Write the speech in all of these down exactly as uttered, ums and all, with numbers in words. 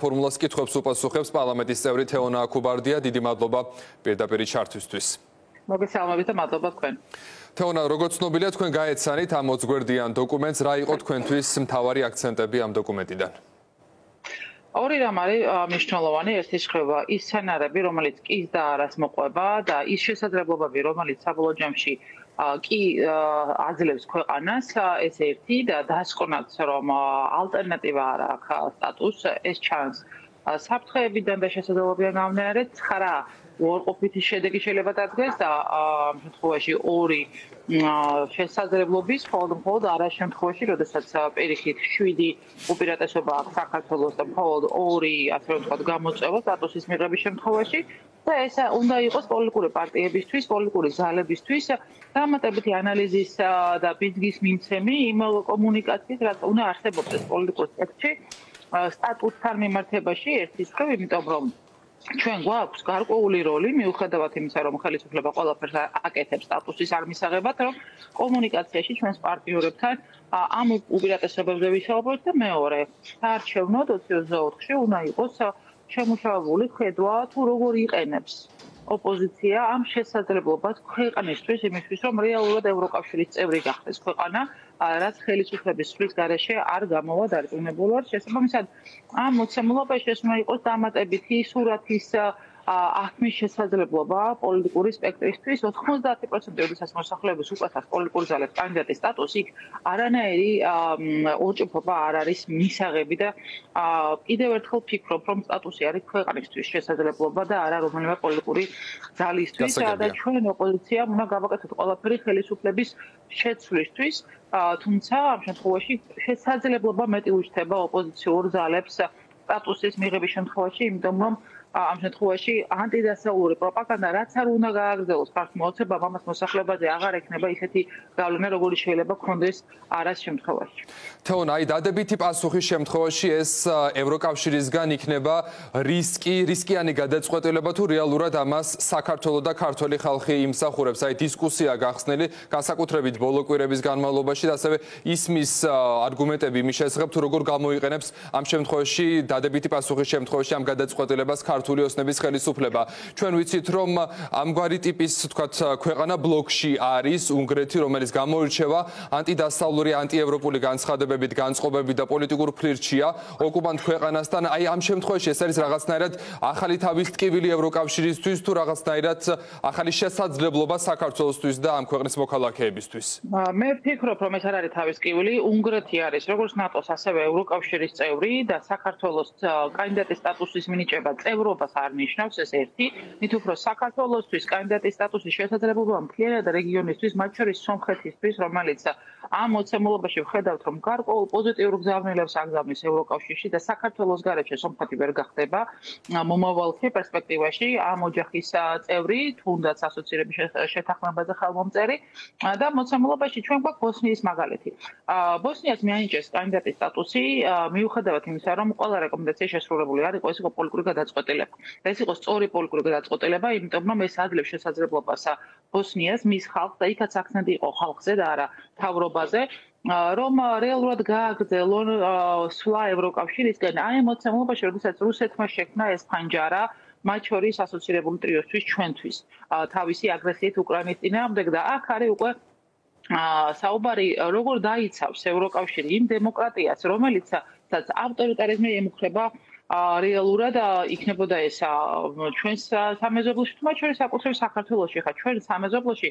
ფორმულას კითხვებს უპასუხებს პარლამენტის წევრი თეონა აქუბარდია. დიდი მადლობა Pieta Perișartuistvis. მოგესალმებით და მადლობა თქვენ. თეონა, როგორც ცნობილია, თქვენ გაეცანით ამ ოთხგვერდიან დოკუმენტს. რა იყო თქვენთვის მთავარი აქცენტები ამ დოკუმენტიდან? Ორი რამ არის მნიშვნელოვანი, ერთი შეხვევა ის სცენარები, რომელიც კის და არას მოყვება და ის შესაძლებლობები, რომელიც საბოლოო ჯამში კი აძლევს ქვეყანას, ეს ერთი და დასკვნაც, რომ ალტერნატივა არ აქვს სტატუსს, ეს ჩანს საფრთხეებიდან და შესაძლებლობიდან გამომდინარე, ცხრა უარყოფითი შედეგი შეიძლება დადგეს და ამ შემთხვევაში ორი შესაძლებლობის, მხოლოდ არა შემთხვევაში, როდესაც პერიხით შვიდი უპირატესობა აქვს საქართველოს და მხოლოდ ორი, ასე ვთქვათ, გამოწვევა სტატუსის მიღების შემთხვევაში და ეს უნდა იყოს პოლიტიკური პარტიებისთვის, პოლიტიკური ძალებისთვის დამატებითი ანალიზის და ბიზნესის მიმცემი იმ კომუნიკაციის, რაც უნდა არსებობდეს პოლიტიკურ სექტორში სტატუსთან მიმართებაში ერთის ხრივ, იმიტომ რომ ჩვენ გვაქვს გარკვეული როლი, მიუხედავად იმისა, რომ ხელისუფლება ყველაფერს აკეთებს სტატუსის არ მისაღებად, რომ კომუნიკაციაში ჩვენს პარტნიორებთან ამ უპირატესობებზე ვისაუბროთ და მეორე, საარჩევნო ოთხი ოცდაოთხში უნდა იყოს შემუშავებული ხედვა თუ როგორ იყენებს ოპოზიცია ამ შესაძლებლობას ქვეყნისთვის იმისთვის, რომ რეალურად ევროკავშირის წევრი გახდეს ქვეყანა, რაც ხელისუფლების ცვლის გარეშე არ გამოვა დარწმუნებული ვარ. შესაბამისად, ამ მოცემულობაში ეს უნდა იყოს დამატებითი სურათის აღქმის შესაძლებლობა პოლიტიკური სპექტრისთვის. ოთხმოცდაათი პროცენტი როდესაც მოსახლეობის უწევს პოლიტიკურ ძალებს კანდიდატის სტატუსი, არანაირი ორჭოფობა არ არის მისაღები და კიდევ ერთხელ ფიქრობ, რომ სტატუსი არის ქვეყანისთვის შესაძლებლობა და არა რომელიმე პოლიტიკური ძალისთვის და ჩვენ ოპოზიციამ უნდა გავაკეთოთ ყველაფერი ხელისუფლების შეცვლისთვის, თუმცა ამ შემთხვევაში შესაძლებლობა მეტი უჩნდება ოპოზიციურ ძალებს სტატუსის მიღების შემთხვევაში, იმიტომ რომ ამ შემთხვევაში ანტიდასავლური პროპაგანდა რაც არ უნდა გააგრძელოს ფაქტ მოწება, ამას მოსახლებაზე აღარ ექნება ისეთი გავლენა, როგორი შეიძლება ქონდეს არას შემთხვევაში. თეონა, აი დადებითი პასუხის შემთხვევაში ეს ევროკავშირისგან იქნება რისკი, რისკიანი გადაწყვეტილება თუ რეალურად ამას საქართველოს და ქართველი ხალხი იმსახურებს. აი დისკუსია გახსნილი განსაკუთრებით ბოლო კვირების განმავლობაში და ასევე ისმის არგუმენტები იმის შესახებ, თუ როგორ გამოიყენებს ამ შემთხვევაში დადებითი პასუხის შემთხვევაში ამ გადაწყვეტილებას ქართული ოსნების ხელისუფლება. Ჩვენ ვიცით, რომ ამგვარი ტიპის, თქვათ, ქვეყანა ბლოკში არის, უნგრეთი, რომელიც გამოირჩევა ანტიდასავლური, ანტიევროპული განცხადებებით, განწყობებით და პოლიტიკურ ფლირტშია ოკუპანტ ქვეყანასთან. Აი ამ შემთხვევაში ეს არის რაღაცნაირად ახალი თავის ტკივილი ევროკავშირისთვის თუ რაღაცნაირად ახალი შესაძლებლობა საქართველოსთვის და ამ ქვეყნის მოქალაქეებისთვის? მე ვფიქრობ, რომ ეს არ არის თავის ტკივილი. უნგრეთი არის როგორც ნატოს, ასევე ევროკავშირის წევრი და საქართველოს კანდიდატის სტატუსის მინიჭება ევროპას არ ნიშნავს, ეს ერთი, მით უფრო საქართველოსთვის კანდიდატის სტატუსის შესაძლებლობა მთლიანად რეგიონისთვის, მათ შორის სომხეთისთვის, რომელიც ამ მოცემულობაში ვხედავთ, რომ გარკვეულ პოზიტიურ გზავნილებს აგზავნის ევროკავშირში და საქართველოს გარეშე სომხეთი ვერ გახდება მომავალში პერსპექტივაში ამ ოჯახის წევრი, თუნდაც ასოცირების შეთანხმებაზე ხელმომწერი და მოცემულობაში ჩვენ გვაქვს ბოსნიის მაგალითი. ბოსნიას მიანიჭეს კანდიდატის სტატუსი, მიუხედავად იმისა, რომ ყველა რეკომენდაცია შესრულებული არ იყო, ეს იყო პოლიტიკური გადაწყვეტილება. ეს იყო სწორი პოლიტიკური გადაწყვეტილება, იმიტომ რომ ეს აძლევს შესაძლებლობას ბოსნიას, მის ხალხს და იქაც აქცენტი იყო ხალხზე და არა მთავრობაზე, რომ რეალურად გააგრძელონ სვლა ევროკავშირისკენ. Აი მოცემულობაში, როდესაც რუსეთმა შექმნა ეს ხანჯარა, მათ შორის ასოცირებული ტრიოსთვის ჩვენთვის, თავისი აგრესიით უკრაინის წინააღმდეგ და აქ არის უკვე საუბარი, როგორ დაიცავს ევროკავშირი იმ დემოკრატიას, რომელიც ავტორიტარიზმი ემუქრება რეალურად იქნებოდა ეს ჩვენს სამეზობლოში, თუ მათ შორის საკუთრივ საქართველოში. ხა ჩვენ სამეზობლოში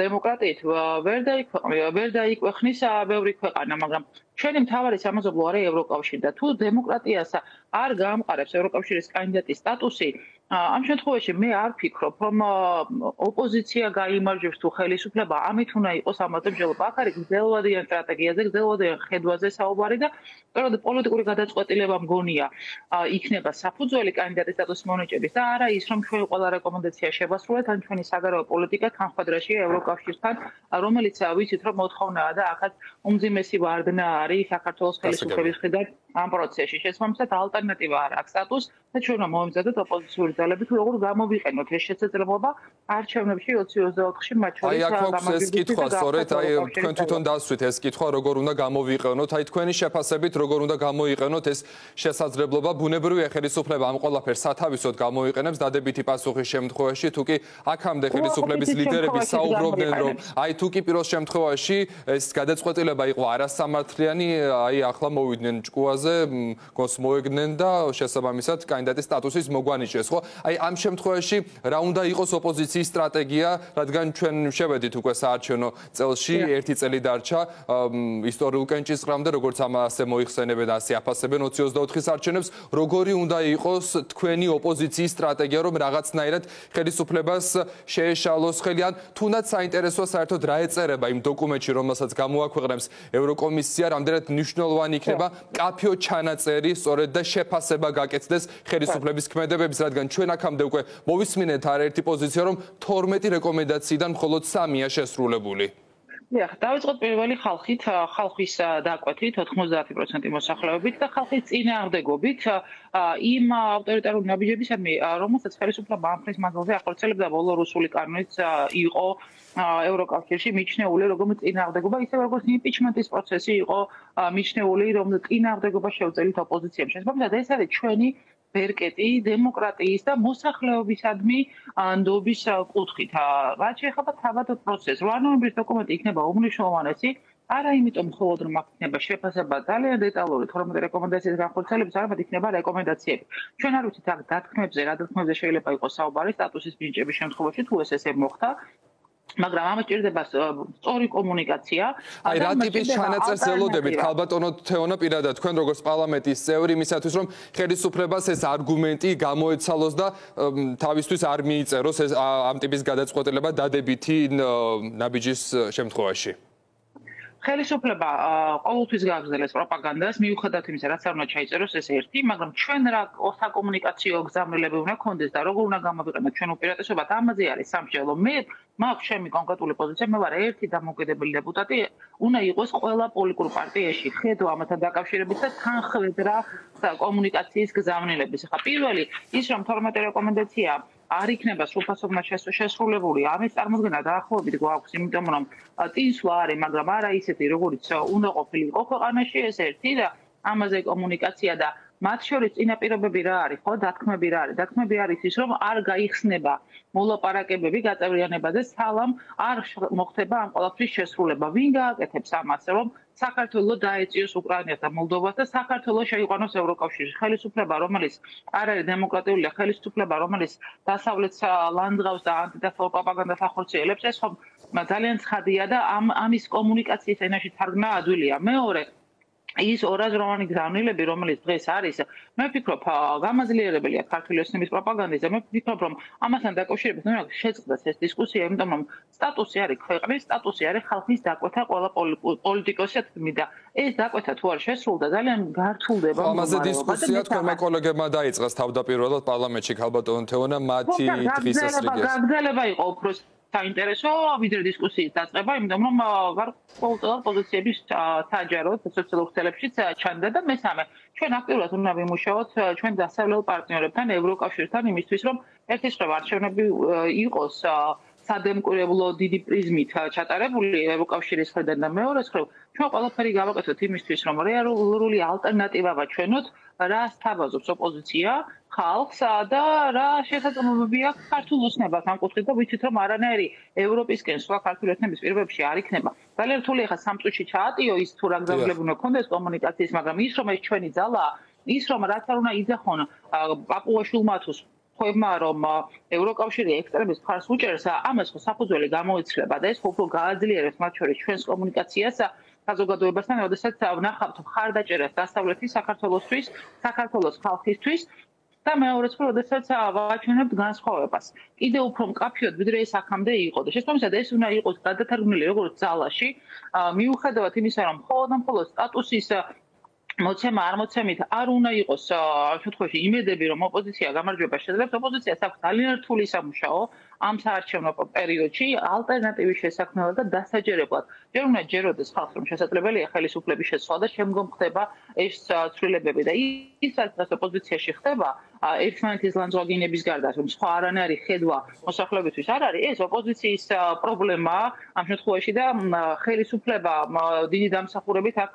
დემოკრატიით ვერ დაიქვეყნია, ვერ დაიქვეყნის ბევრი ქვეყანა, მაგრამ ჩვენი მთავარი სამეზობლო არის ევროკავშირი და თუ დემოკრატიას არ გაამყარებს ევროკავშირის კანდიდატის სტატუსი, ამ შემთხვევაში მე არ ფიქრობ, რომ ოპოზიცია გაიმარჯვებს თუ ხელისუფლება, ამით უნდა იყოს ამოწმება. აქ არის გრძელვადიან სტრატეგიაზე, გრძელვადიან ხედვაზე საუბარი და სწორედ პოლიტიკური გადაწყვეტილება მგონია იქნება საფუძველი კანდიდატის სტატუსის მონიჭების და არა ის, რომ ჩვენ ყველა რეკომენდაცია შევასრულეთ, ან ჩვენი საგარეო პოლიტიკა თანხმდრაშია ევროკავშირთან, რომელიც ვიცით, რომ მოთხოვნაა და აქაც უმძიმესი ვარდნა არის საქართველოს ხელისუფლების მხრიდან am procese și să alternativa ar status, deci eu am observat opoziția zelebit, როგორ გამოიყენოთ ეს შეცდელობა არ შევნებში ოცი ოცდაოთხში მაჩვენებს და გამაგებთ. Აი, ეს კითხვა, სწორედ აი, თქვენ თვითონ დასვით ეს კითხვა, როგორ უნდა გამოვიყენოთ, აი თქვენი შეფასებით, როგორ უნდა გამოიყენოთ ეს შესაძლებლობა ბუნებრივი ხელისუფლება ამ ყველაფერს სათავისოდ გამოიყენებს დადებითი პასუხის შემთხვევაში, თუ კი აქამდე ხელისუფლების ლიდერები საუბრობდნენ, რომ აი თუ კი პირველ შემთხვევაში ეს გადაწყვეტილება იყო არასამართლიანი, აი ახლა მოვიდნენ ჭკუაზე, გოს მოეგნენ და შესაბამისად კანდიდატის სტატუსის მოგვანიშნეს, ხო? Ai am შემთხვევაში რა უნდა იყოს ოპოზიციის სტრატეგია, რადგან ჩვენ შევედით უკვე საარჩევნო წელში, ერთი წელი დარჩა ისტორიულ კენჭისყრამდე, როგორც ამ ასე მოიხსენებენ, ასე აფასებენ ოცი ოცდაოთხის არჩევნებს, როგორი უნდა იყოს თქვენი ოპოზიციის სტრატეგია, რომ რაღაცნაირად ხელისუფლებას შეეშალოს ხელი, ან თუნდაც საინტერესოა საერთოდ რა ეწერება იმ დოკუმენტში, რომელსაც გამოაქვეყნებს ევროკომისია, რამდენად მნიშვნელოვანი იქნება კაფეო ჩანაწერი, სწორედ და შეფასება გაკეთდეს ხელისუფლების ქმედებებს, რადგან ჩვენ აქამდე უკვე მოვისმინეთ არაერთი პოზიცია, რომ თორმეტი რეკომენდაციიდან მხოლოდ სამია შესრულებული. Ia, da, uite, priveli xalxit, xalxis da cuatit, ოთხმოცდაათი პროცენტი მოსახლეობით და ხალხის წინააღმდეგობით, იმ ავტორიტარულ ნაბიჯებისადმი, რომელსაც ხელისუფლება ამხრის მანძილზე ახორციელებდა ბოლო რუსული კანონით, იყო ევროკავშირში მიჩნეული, როგორც წინააღმდეგობა, ისე როგორც იმპიჩმენტის პროცესი იყო მიჩნეული, რომ წინააღმდეგობა შეუწელით ოპოზიციებს. Შესაბამისად, ეს არის ჩვენი ბერკეტი დემოკრატიის და მოსახლეობისადმი ნდობის კუთხით. Რაც შეეხება თავად პროცესს, რვა ნოემბრის დოკუმენტი იქნება უმნიშვნელოვანესი, არა იმიტომ მხოლოდ რომ იქნება შეფასება ძალიან დეტალური, თორმეტი რეკომენდაციის განხორციელების, არამედ იქნება რეკომენდაციები. Ჩვენ არ ვიცით აქ დათქმებზე, რა დათქმებზე შეიძლება იყოს საუბარი სტატუსის მინიჭების შემთხვევაში, თუ ეს ესე მოხდა. Მაგრამ ამაჭირდება სწორი კომუნიკაცია. Აი რა ტიპის ჩანაწერს ელოდებით, ალბათ თეონა პირადად, თქვენ როგორც პარლამენტის წევრი, მისათვის რომ ხელისუფლებას ეს არგუმენტი გამოეცალოს და თავისთვის არ მიიწეროს ეს ამ ტიპის გადაწყვეტილება დადებითი ნაბიჯის შემთხვევაში. Ხელისუფლება ყოველთვის გააგრძელებს პროპაგანდას, მიუხედავად იმისა, რაც არ უნდა ჩაიწეროს ეს ერთი, მაგრამ ჩვენ რა საკომუნიკაციო გზავნილები უნდა გქონდეს და როგორ უნდა გამოვიყენოთ ჩვენ უპირატესობა, ამაზე არის სამსჯელო. მე მაქვს ჩემი კონკრეტული პოზიცია, მე ვარ ერთი დამოუკიდებელი დეპუტატი, უნდა იყოს ყველა პოლიტიკურ პარტიაში, ხედავ ამათან დაკავშირებით და თანხმედრა კომუნიკაციის გზავნილების. Ხა პირველი ის რომ თორმეტი რეკომენდაცია არ იქნება სრულფასოვნად შესრულებული, ამის წარმოქმნა დაახლოებით გვაქვს, იმიტომ რომ წინსვლა არის, მაგრამ არა ისეთი, როგორც უნდა ყოფილიყო ქვეყანაში, ეს ერთი და ამაზე კომუნიკაცია და მათ შორის წინაპირობები რა არის, ხო, დათქმები რა არის, დათქმები არის ის, რომ არ გაიხსნება მოლაპარაკებები გაწევრიანებაზე, სალამ არ მოხდება ამ ყველაფრის შესრულება. Ვინ გააკეთებს ამას, რომ საქართველო დაეწიოს უკრაინას და მოლდოვას და საქართველო შეიყვანოს ევროკავშირში. Ხელისუფლება, რომელიც არ არის დემოკრატიული, ხელისუფლება, რომელიც დასავლეთს ლანძღავს და ანტიდასავლურ პროპაგანდას ახორციელებს, ეს ხომ ძალიან ცხადია და ამ ამის კომუნიკაციის ენაში თარგმნა ადვილია. მეორე ის ორაზროვანი გზავნილები, რომელიც დღეს არის, მე ვფიქრობ, გამაძლიერებელია ქართული ოცნების პროპაგანდაზე. Მე ვფიქრობ, რომ ამასთან დაკავშირებით უნდა შეწყდეს ეს დისკუსია, იმიტომ რომ სტატუსი არის ქვეყნის, სტატუსი არის ხალხის დაკვეთა ყველა პოლიტიკოსებმა და ეს დაკვეთა თუ არ შესრულდა, ძალიან გართულდება. Ამაზე დისკუსია თქვენმა კოლეგებმა დაიწყეს თავდაპირველად პარლამენტში, ალბათ თეონა მათი დღის ეს რიგის. გაგრძელება იყო უფრო საინტერესო ვიდრე დისკუსიის დაწყება, იმიტომ რომ გარკვეულ პოზიციების საჯაროდ სოციალურ ქსელებშიც ჩანდა და მესამე, ჩვენ აქტიურად უნდა ვიმუშაოთ ჩვენ დასავლელ პარტნიორებთან, ევროკავშირთან იმისთვის, რომ ერთისხრივ არჩევნები იყოს სადემოკრატიო დიდი პრიზმით ჩატარებული ევროკავშირის ხედან და მეორეს ხრივ ჩვენ ყველაფერი გავაკეთოთ იმისთვის, რომ რეალური ალტერნატივა ვაჩვენოთ, რა სთავაზობს ოპოზიცია ხალხს და რა შესაძლებლობებია ქართულ ოცნებას ამ კუთხით და ვიცით რომ არანაირი ევროპისკენ სვა ქართული ოცნების პირობებში არ იქნება. Ძალიან რთული ხა სამწუთში ჩაატიო ის თუ რა გზავნილები უნდა გქონდეს კომუნიკაციის, მაგრამ ის რომ ეს ჩვენი ძალა, ის რომ რაც არ უნდა იძახონ პაპუაშვილმა თუ ხოებმა რომ ევროკავშირი ექსტრემის ხარს უჭერს, ამას ხო საფუძველი გამოიცლება და ეს უფრო გააძლიერებს მათ შორის ჩვენს კომუნიკაციას საზოგადოებასთან, როდესაც ვნახავთ მხარდაჭერას დასავლეთის საქართველოსთვის, საქართველოს ხალხისთვის და მეორეს ხო როდესაც ვაჩვენებთ განსხვავებას. Კიდე უფრო მკაფიოდ ვიდრე ეს აქამდე იყო და შესაბამისად ეს უნდა იყოს გადათარგმნილი როგორც ძალაში, მიუხედავად იმისა, რომ მხოლოდ და მხოლოდ სტატუსის მოცემა არ მოცემით არ უნდა იყოს შემთხვევაში იმედები, რომ ოპოზიცია გამარჯვებას შეძლებს. Ოპოზიციას აქვს ძალიან რთული სამუშაო ამ საარჩევნო პერიოდში ალტერნატივის შესაქმნელად და დასაჯერებლად. ჯერ უნდა ჯეროდეს ხალხს, რომ შესაძლებელია ხელისუფლების შეცვლა და შემდგომ ხდება ეს ცვლილებები და ის რაც ოპოზიციაში ხდება ერთმანეთის ლანძღვაგინების გარდა, რომ სხვა არანაირი ხედვა მოსახლებისთვის არ არის, ეს ოპოზიციის პრობლემაა ამ შემთხვევაში და ხელისუფლება დიდი დამსახურებით აქ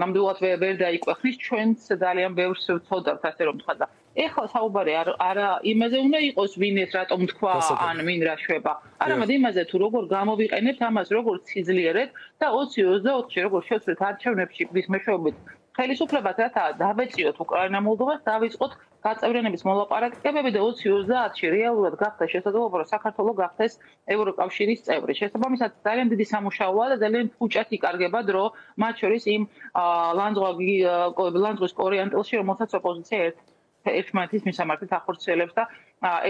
ნამდვილად ვერ დაიყვეხნის, ჩვენც ძალიან ბევრს ვწოდავთ, ასე რომ თქვა და ეხლა საუბარი არა იმაზე უნდა იყოს ვინ ეს რატომ თქვა ან ვინ რა შვება, არამედ იმაზე თუ როგორ გამოვიყენებთ ამას, როგორ ციძლიერეთ და ოც ოცდაოთხში როგორ შევცვლით არჩევნებში მის მეშვეობით ხელისუფლებას, რათა დავეწიოთ უკრაინა მოლდოვას, დავიწყოთ გაწევრიანების მოლაპარაკებები და ოც ოცდაათში რეალურად გახდეს შესაძლებლობა, რომ საქართველო გახდეს ევროკავშირის წევრი. შესაბამისად, ძალიან დიდი სამუშაოა და ძალიან ფუჭად იკარგება დრო, მათ შორის იმ ლანძღვის ორიენტილში, რომელსაც ოპოზიცია ერთ ერთმანეთის მისამართით ახორციელებს და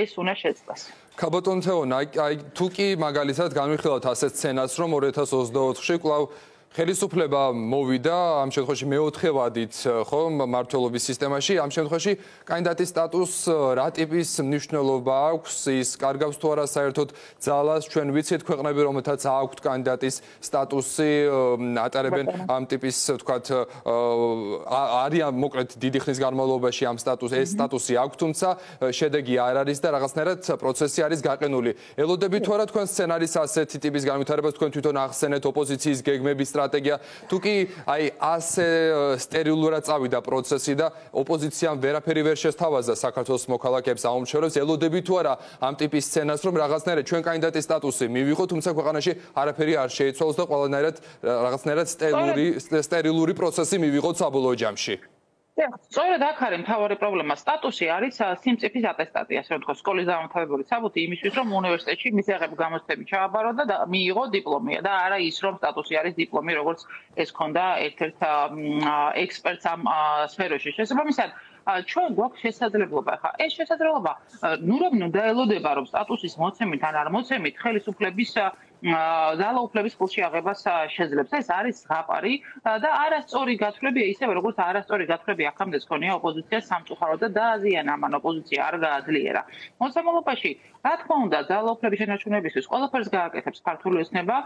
ეს უნდა შეცვლას. Ქაბატონ თეონა, აი თუ კი მაგალითად განვიხილავთ ასეთ სცენას, რომ ორი ათას ოცდაოთხში კვლავ ხელისუფლება მოვიდა, ამ შემთხვევაში მეოთხე ვადით, ხო, მმართველობის სისტემაში, ამ შემთხვევაში კანდიდატის სტატუსს რა ტიპის მნიშვნელობა აქვს, ის კარგავს თუ არა საერთოდ ძალას, ჩვენ ვიცით ქვეყნები, რომელთაც აქვთ კანდიდატის სტატუსი, ატარებენ ამ ტიპის, თქვათ, არიან მოკლედ დიდი ხნის განმავლობაში ამ სტატუსს, ეს სტატუსი აქვს, თუმცა შედეგი არ არის და რაღაცნაირად პროცესი არის გაყენული. ელოდებით თუ არა თქვენ სცენარის ასეთი ტიპის განვითარებას, თქვენ თვითონ ახსენეთ ოპოზიციის გეგმების strategia. Tu ki ai ase sterilura avida procesi da opozițiam veraperi ver sheshtavazda sakartvelos mokalakebs aumshorevs elodebit tu ara am tipis scenas rom ragatsnairad ჩვენ კანდიდატის სტატუსი მივიღოთ, თუმცა ქვეყანაში არაფერი არ შეიცვალოს და ყველანაირად რაღაცნაირად სტერილური სტერილური პროცესი მივიღოთ საბოლოო ჯამში. სწორედ აქ არის მთავარი პრობლემა. სტატუსი არის სიმწიფის ატესტატი, ასე ვთქვათ, სკოლის დამთავრებული საბუთი იმისთვის, რომ უნივერსიტეტში მისაღები გამოცდები ჩააბარო და მიიღო დიპლომი და არა ის, რომ სტატუსი არის დიპლომი, როგორც ეს ქონდა ერთ-ერთ ექსპერტს ამ სფეროში. შესაბამისად, ჩვენ გვაქვს შესაძლებლობა, ხა ეს შესაძლებლობა, ნუ რომ დაელოდება, რომ სტატუსის მოცემით ან არ მოცემით ხელისუფლების ძალაუფლების ხელში აღებას შეძლებს. ეს არის ზღაპარი და არასწორი გათვლები, ისევე როგორც არასწორი გათვლები აქამდე ხონია ოპოზიციას სამწუხაროდ და დააზიანა მან ოპოზიცია არ გააძლიერა. მოსამართლობაში, რა თქმა უნდა, ძალაუფლების შენარჩუნებისთვის ყველაფერს გააკეთებს ქართული ოცნება,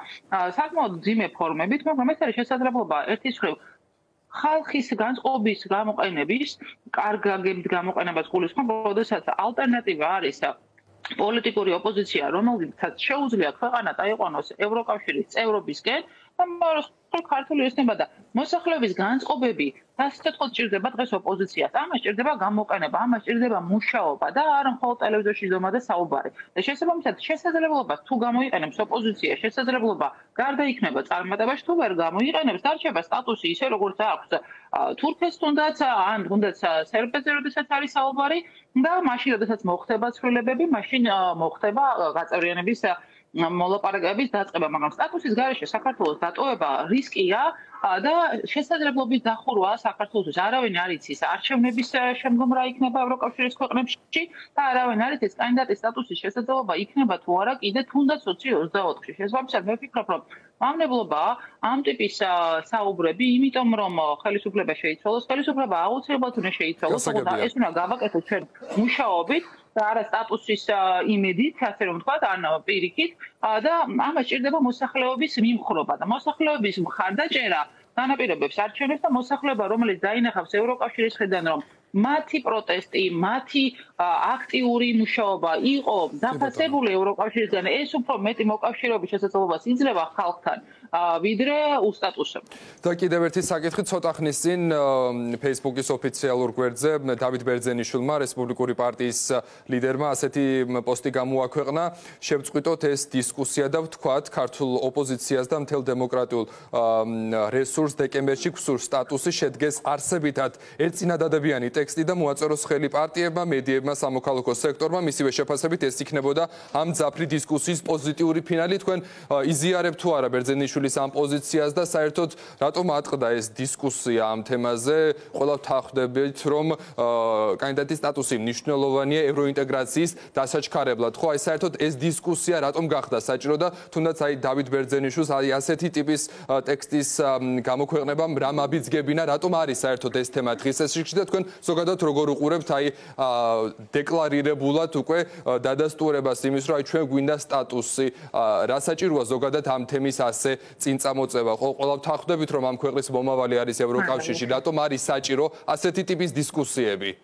საკმაოდ ძიმე ფორმებით, მაგრამ ეს არის შესაძლებლობა ერთის ხრივ ხალხის განწყობის გამოყენების, კარგაგებით გამოყენებას გულისხმობ, როდესაც ალტერნატივა არის პოლიტიკური ოპოზიცია, რომელთაც შეუძლია ქვეყანა დაიყვანოს ევროკავშირის წევრობისკენ, და ქართული ოცნება და მოსახლეობის განწყობები დასწრაფვით სჭირდება დღეს ოპოზიციას. ამას სჭირდება გამოყენება, ამას სჭირდება მუშაობა და არ მხოლოდ ტელევიზორში ზომა და საუბარი. და შესაბამისად, შესაძლებლობა თუ გამოიყენებს ოპოზიცია, შესაძლებლობა გარდაიქმნება წარმატებაში, თუ ვერ გამოიყენებს, დარჩება სტატუსი ისე, როგორც აქვს თურქეთს თუნდაც ან თუნდაც სერბეთზე, როდესაც არის საუბარი და მაშინ, როდესაც მოხდება ცვლილებები, მაშინ მოხდება გაწევრიანების მოლაპარაკებების დაწყება, მაგრამ სტატუსის გარეშე საქართველოს დატოვება რისკია და შესაძლებლობის დახურვაა საქართველოსთვის. არავინ არ იცის არჩევნების შემდგომ რა იქნება ევროკავშირის ქვეყნებში და არავინ არ იცის კანდიდატის სტატუსის შესაძლებლობა იქნება თუ არა კიდე თუნდაც ოც ოცდაოთხში. შესაბამისად, მე ვფიქრობ, რომ მავნებლობა ამ ტიპის საუბრები, იმიტომ რომ ხელისუფლება შეიცვალოს, ხელისუფლება აუცილებლად უნდა შეიცვალოს, თუმცა ეს უნდა გავაკეთოთ ჩვენ მუშაობით და არა სტატუსის იმედით, ასე რომ ვთქვათ, ან პირიქით და ამას ჭირდება მოსახლეობის მიმხრობა და მოსახლეობის მხარდაჭერა განაპირობებს არჩევნებს და მოსახლეობა, რომელიც დაინახავს ევროკავშირის ხედან, რომ მათი პროტესტი, მათი აქტიური მუშაობა იყო დაფასებული ევროკავშირისგან, ეს უფრო მეტი მოკავშირეობის შესაძლებლობას იძლევა ხალხთან, ვიდრე უსტატუსებს. და კიდევ ერთი საკითხი, ცოტა ხნის წინ Facebook-ის ოფიციალურ გვერდზე დავით ბერძენიშვილმა, რესპუბლიკური პარტიის ლიდერმა ასეთი პოსტი გამოაქვეყნა, შევწყვიტოთ ეს დისკუსია და ვთქვათ ქართულ ოპოზიციას და მთელ დემოკრატიულ რესურს დეკემბერში გვსურს სტატუსი შედგეს არსებითად ერთწინადადებიანი ტექსტი და მოაწეროს ხელი პარტიებმა, მედიებმა, სამოქალაქო სექტორმა, მისივე შეფასებით ეს იქნებოდა ამ მძაფრი დისკუსიის პოზიტიური ფინალი. თქვენ იზიარებთ თუ არა ბერძენიშვილის ამ პოზიციას და საერთოდ რატომ ატყდა ეს დისკუსია ამ თემაზე? ყველა თანხმდებით, რომ კანდიდატის სტატუსი მნიშვნელოვანია ევროინტეგრაციის დასაჩქარებლად, ხო? აი საერთოდ ეს დისკუსია რატომ გახდა საჭირო და თუნდაც აი დავით ბერძენიშვილს აი ასეთი ტიპის ტექსტის გამოქვეყნებამ რა მაბიძგებინა, რატომ არის საერთოდ ეს თემა დღის ეს რიგში და თქვენ ზოგადად როგორ უყურებთ აი დეკლარირებულად უკვე დადასტურებას იმის რომ აი ჩვენ გვინდა სტატუსი რა საჭიროა ზოგადად ამ თემის ასე წინ წამოწევა ყოველავ თანხმდებით რომ ამ ქვეყნის მომავალი არის ევროკავშირში რატომ არის საჭირო ასეთი ტიპის დისკუსიები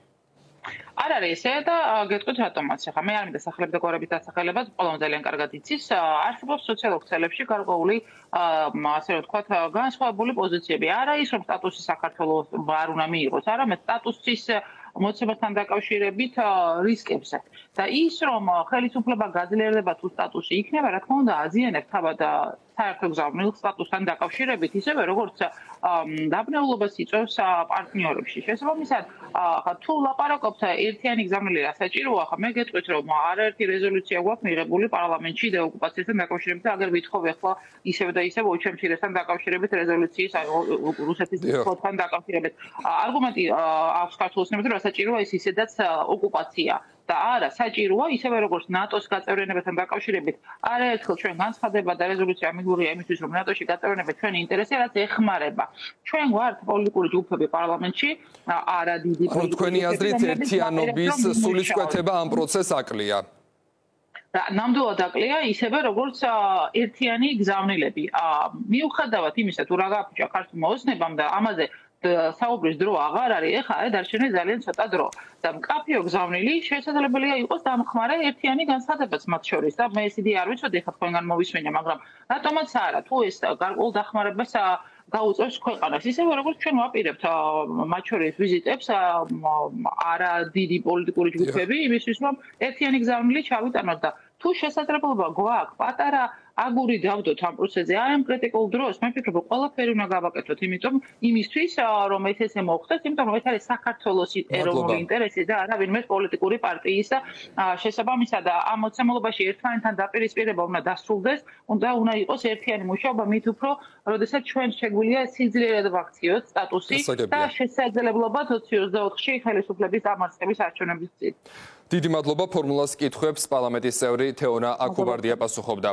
არ არის ესე და გეტყვით რატომაც ხა მე არ მინდა სახლებ და გორების დასახელებას ყველამ ძალიან კარგად იცის არსებობს სოციალურ ქსელებში გარკვეული ასე ვთქვათ განსხვავებული პოზიციები არა ის რომ სტატუსი საქართველოს არ უნდა მიიღოს არამედ სტატუსის მოცემასთან დაკავშირებით რისკებზე და ის რომ ხელისუფლება გაძლიერდება თუ სტატუსი იქნება რა თქმა უნდა აზიანებს თავად საერთგზავნილ სტატუსთან დაკავშირებით ისევე როგორც დაბნეულობას იწვევს პარტნიორებში შესაბამისად ხა თუ ლაპარაკობთ ერთიანი გზავნილი რა საჭიროა ხა მე გეტყვით რომ არაერთი რეზოლუცია გვაქვს მიღებული პარლამენტში დეოკუპაციასთან დაკავშირებით აგერ ვითხოვ ახლა ისევ და ისევ ოჩემჩირესთან დაკავშირებით რეზოლუციის რუსეთის ფლოტთან დაკავშირებით არგუმენტი აქვს ქართულს ნებად საჭიროა ის ისედაც ოკუპაცია და არა საჭიროა ისევე როგორც ნატოს გაწევრიანებასთან დაკავშირებით არაერთხელ ჩვენ განცხადება და რეზოლუცია მიღებულია იმისთვის რომ ნატოში გაწევრიანება ჩვენი ინტერესია რაც ეხმარება ჩვენ გვართ პოლიტიკური ჯგუფები პარლამენტში არა დიდი პოლიტიკური თქვენი აზრით ერთიანობის სულისკვეთება ამ პროცესს აკლია ნამდვილად აკლია ისევე როგორც ერთიანი გზავნილები მიუხედავად იმისა თუ რა გაფუჭა ქართულმა ოცნებამ და ამაზე საუბრის დრო აღარ არის ეხა აი დარჩენე ძალიან ცოტა დრო და მკაფიო გზავნილი შესაძლებელია იყოს დამხმარე ერთიანი განცხადებაც მათ შორის და მე ეს იდეა არ ვიცოდი ხა თქვენგან მოვისმენია მაგრამ რატომაც არა თუ ეს გარკვეულ დახმარებას გაუწევს ქვეყანას ისევე როგორც ჩვენ ვაპირებთ მათ შორის ვიზიტებს არა დიდი პოლიტიკური ჯგუფები იმისთვის რომ ერთიანი გზავნილი ჩავიტანოთ და თუ შესაძლებლობა გვაქვს პატარა აგური დავდოთ ამ პროცესზე აი ამ კრიტიკულ დროს მე ვფიქრობ ყველაფერი უნდა გავაკეთოთ იმიტომ იმისთვის რომ ეს ესე მოხდეს იმიტომ რომ ეს არის საქართველოს ეროვნული ინტერესი და არავინმე პოლიტიკური პარტიის შესაბამისად ამ მოცემულობაში ერთმანეთთან დაპირისპირება უნდა დასრულდეს უნდა უნდა იყოს ერთიანი მუშაობა მით უფრო როდესაც ჩვენ შეგვიძლია სიძლიერად ვაქციოთ სტატუსი და შესაძლებლობა ოც ოცდაოთხში ხელისუფლების დამარცხების არჩევნების წინ დიდი მადლობა ფორმულას კითხვებს პარლამენტის წევრი თეონა აქუბარდია პასუხობდა